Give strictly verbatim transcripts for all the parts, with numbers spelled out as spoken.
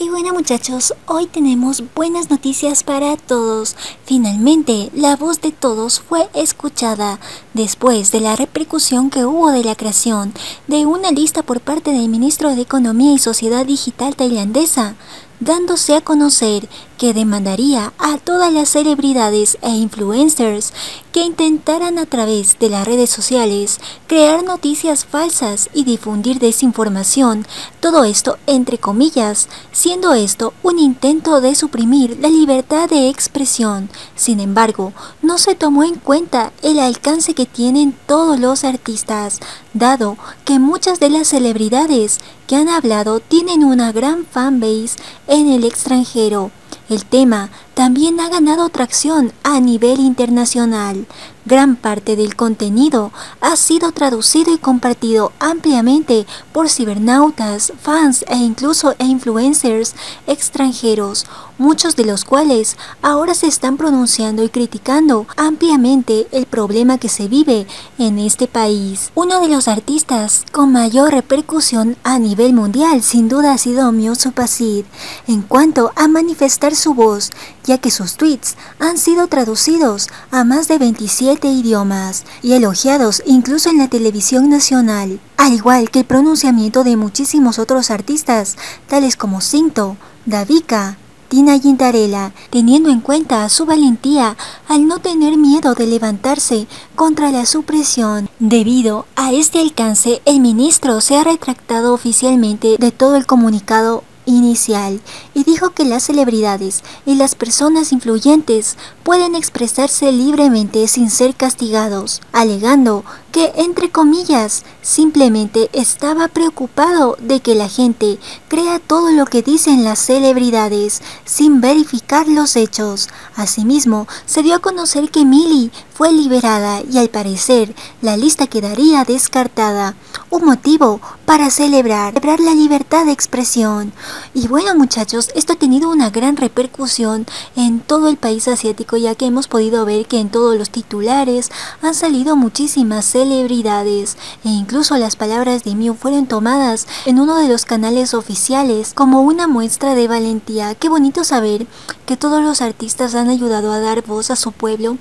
Y bueno muchachos, hoy tenemos buenas noticias para todos. Finalmente, la voz de todos fue escuchada después de la repercusión que hubo de la creación de una lista por parte del ministro de Economía y Sociedad Digital tailandesa, dándose a conocer que demandaría a todas las celebridades e influencers que intentaran a través de las redes sociales crear noticias falsas y difundir desinformación, todo esto entre comillas, siendo esto un intento de suprimir la libertad de expresión. Sin embargo, no se tomó en cuenta el alcance que tienen todos los artistas, dado que muchas de las celebridades que han hablado tienen una gran fanbase en el extranjero. El tema también ha ganado tracción a nivel internacional. Gran parte del contenido ha sido traducido y compartido ampliamente por cibernautas, fans e incluso influencers extranjeros, muchos de los cuales ahora se están pronunciando y criticando ampliamente el problema que se vive en este país. Uno de los artistas con mayor repercusión a nivel mundial sin duda ha sido Mew Suppasit, en cuanto a manifestar su voz, ya que sus tweets han sido traducidos a más de veintisiete idiomas y elogiados incluso en la televisión nacional, al igual que el pronunciamiento de muchísimos otros artistas tales como Cinto, Davika, Tina Gintarela, teniendo en cuenta su valentía al no tener miedo de levantarse contra la supresión. Debido a este alcance, el ministro se ha retractado oficialmente de todo el comunicado inicial y dijo que las celebridades y las personas influyentes pueden expresarse libremente sin ser castigados, alegando que, entre comillas, simplemente estaba preocupado de que la gente crea todo lo que dicen las celebridades sin verificar los hechos. Asimismo, se dio a conocer que Millie fue liberada y al parecer la lista quedaría descartada, un motivo para celebrar, celebrar la libertad de expresión. Y bueno muchachos, esto ha tenido una gran repercusión en todo el país asiático, ya que hemos podido ver que en todos los titulares han salido muchísimas celebridades e incluso las palabras de Mew fueron tomadas en uno de los canales oficiales como una muestra de valentía. Qué bonito saber que todos los artistas han ayudado a dar voz a su pueblo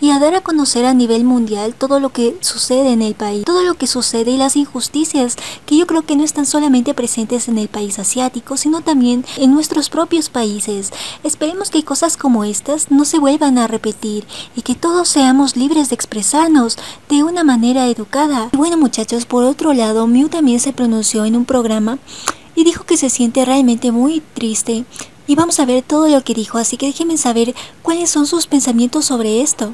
y a dar a conocer a nivel mundial todo lo que sucede en el país, todo lo que sucede y las injusticias que yo creo que no están solamente presentes en el país asiático, sino también en nuestros propios países. Esperemos que cosas como estas no se vuelvan a repetir y que todos seamos libres de expresarnos de una manera educada. Y bueno muchachos, por otro lado, Mew también se pronunció en un programa y dijo que se siente realmente muy triste. Y vamos a ver todo lo que dijo, así que déjenme saber cuáles son sus pensamientos sobre esto.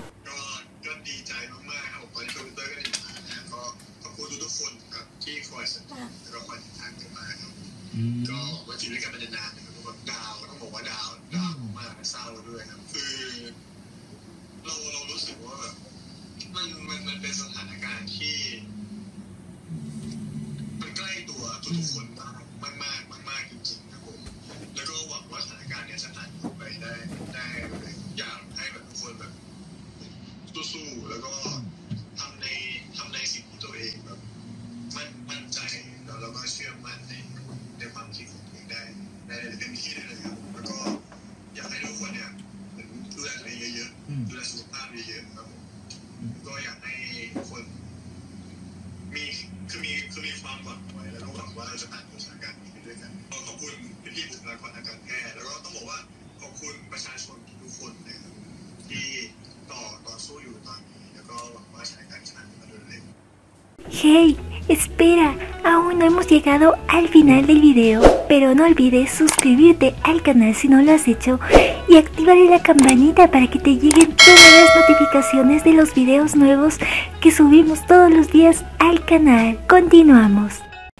Hey, espera, aún no hemos llegado al final del video, pero no olvides suscribirte al canal si no lo has hecho y activar la campanita para que te lleguen todas las notificaciones de los videos nuevos que subimos todos los días al canal. Continuamos.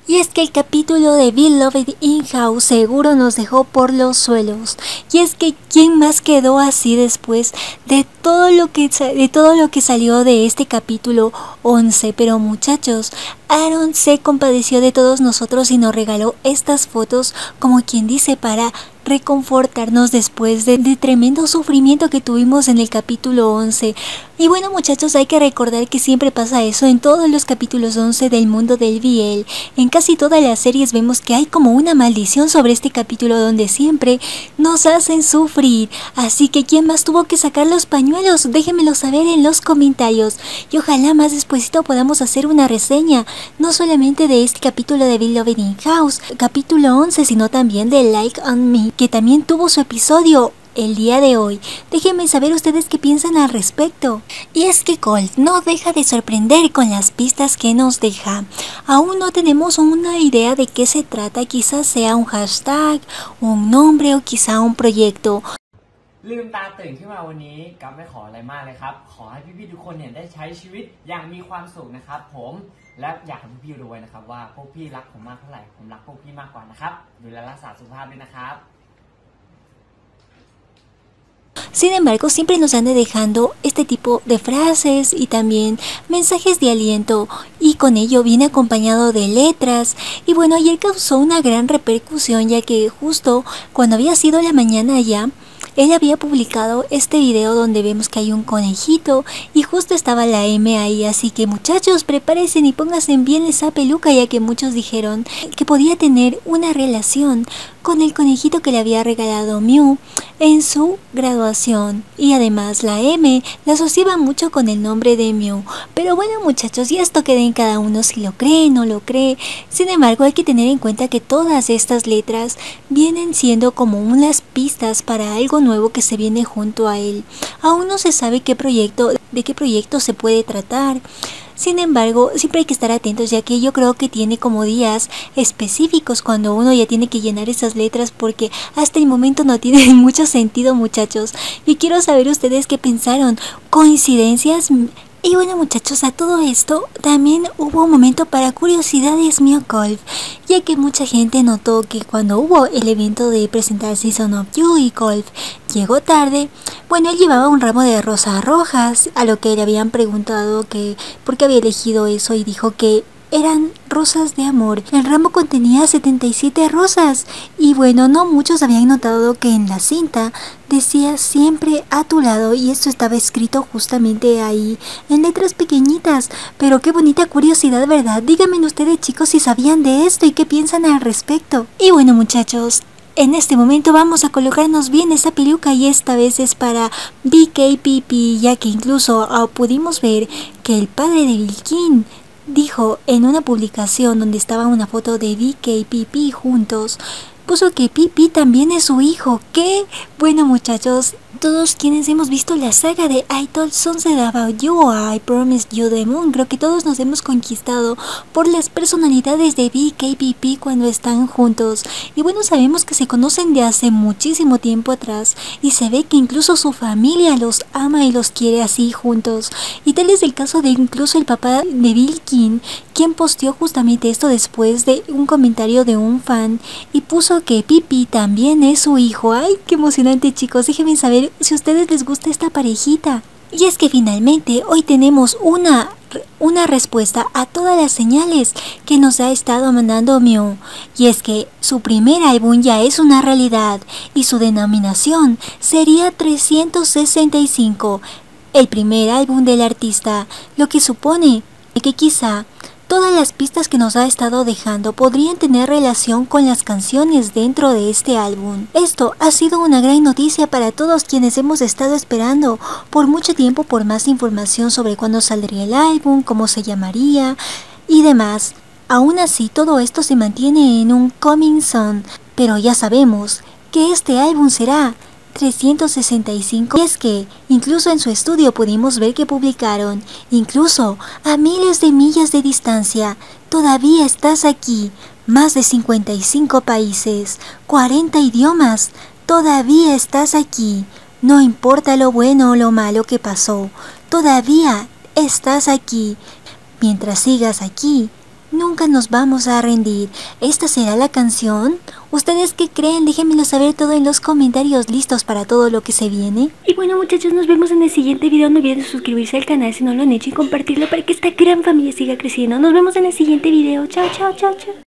Y es que el capítulo de Be Loved In House seguro nos dejó por los suelos. Y es que ¿quién más quedó así después de todo lo que, de todo lo que salió de este capítulo once? Pero muchachos, Aaron se compadeció de todos nosotros y nos regaló estas fotos como quien dice para reconfortarnos después de, de tremendo sufrimiento que tuvimos en el capítulo once. Y bueno, muchachos, hay que recordar que siempre pasa eso en todos los capítulos once del mundo del B L. En casi todas las series vemos que hay como una maldición sobre este capítulo donde siempre nos hacen sufrir. Así que ¿quién más tuvo que sacar los pañuelos? Déjenmelo saber en los comentarios. Y ojalá más despuesito podamos hacer una reseña, no solamente de este capítulo de Be Loved In House, capítulo once, sino también de Like on Me, que también tuvo su episodio el día de hoy. Déjenme saber ustedes qué piensan al respecto. Y es que Colt no deja de sorprender con las pistas que nos deja. Aún no tenemos una idea de qué se trata, quizás sea un hashtag, un nombre o quizá un proyecto. Sin embargo, siempre nos anda dejando este tipo de frases y también mensajes de aliento, y con ello viene acompañado de letras. Y bueno, ayer causó una gran repercusión, ya que justo cuando había sido la mañana ya, él había publicado este video donde vemos que hay un conejito y justo estaba la M ahí. Así que muchachos, prepárense y pónganse bien esa peluca, ya que muchos dijeron que podía tener una relación con el conejito que le había regalado Mew en su graduación. Y además la M la asociaba mucho con el nombre de Mew. Pero bueno, muchachos, y esto queda en cada uno si lo cree, no lo cree. Sin embargo, hay que tener en cuenta que todas estas letras vienen siendo como unas pistas para algo nuevo nuevo que se viene junto a él. Aún no se sabe qué proyecto, de qué proyecto se puede tratar. Sin embargo, siempre hay que estar atentos, ya que yo creo que tiene como días específicos cuando uno ya tiene que llenar esas letras, porque hasta el momento no tiene mucho sentido, muchachos. Y quiero saber ustedes qué pensaron. ¿Coincidencias? Y bueno, muchachos, a todo esto también hubo un momento para curiosidades Mew Colf, ya que mucha gente notó que cuando hubo el evento de presentar Season of U y Colf llegó tarde, bueno, él llevaba un ramo de rosas rojas, a lo que le habían preguntado que por qué había elegido eso, y dijo que eran rosas de amor. El ramo contenía setenta y siete rosas. Y bueno, no muchos habían notado que en la cinta decía siempre a tu lado, y esto estaba escrito justamente ahí en letras pequeñitas. Pero qué bonita curiosidad, ¿verdad? Díganme ustedes, chicos, si sabían de esto y qué piensan al respecto. Y bueno, muchachos, en este momento vamos a colocarnos bien esa peluca, y esta vez es para B K P P, ya que incluso oh, pudimos ver que el padre de Billkin dijo en una publicación donde estaba una foto de B K P P juntos, puso que Pipi también es su hijo. ¿Qué? Bueno, muchachos, todos quienes hemos visto la saga de I Told Sunshine About You o I Promise you the Moon, creo que todos nos hemos conquistado por las personalidades de B K P P cuando están juntos. Y bueno, sabemos que se conocen de hace muchísimo tiempo atrás, y se ve que incluso su familia los ama y los quiere así juntos. Y tal es el caso de incluso el papá de Billkin, quien posteó justamente esto después de un comentario de un fan, y puso que Pipi también es su hijo. ¡Ay, qué emocionante, chicos! Déjenme saber si a ustedes les gusta esta parejita. Y es que finalmente hoy tenemos una, una respuesta a todas las señales que nos ha estado mandando Mew. Y es que su primer álbum ya es una realidad, y su denominación sería trescientos sesenta y cinco, el primer álbum del artista, lo que supone que quizá todas las pistas que nos ha estado dejando podrían tener relación con las canciones dentro de este álbum. Esto ha sido una gran noticia para todos quienes hemos estado esperando por mucho tiempo por más información sobre cuándo saldría el álbum, cómo se llamaría y demás. Aún así, todo esto se mantiene en un coming soon, pero ya sabemos que este álbum será trescientos sesenta y cinco. Y es que incluso en su estudio pudimos ver que publicaron, incluso a miles de millas de distancia, todavía estás aquí, más de cincuenta y cinco países, cuarenta idiomas, todavía estás aquí, no importa lo bueno o lo malo que pasó, todavía estás aquí, mientras sigas aquí, nunca nos vamos a rendir. ¿Esta será la canción? ¿Ustedes qué creen? Déjenmelo saber todo en los comentarios. ¿Listos para todo lo que se viene? Y bueno, muchachos, nos vemos en el siguiente video. No olviden suscribirse al canal si no lo han hecho y compartirlo para que esta gran familia siga creciendo. Nos vemos en el siguiente video. Chao, chao, chao, chao.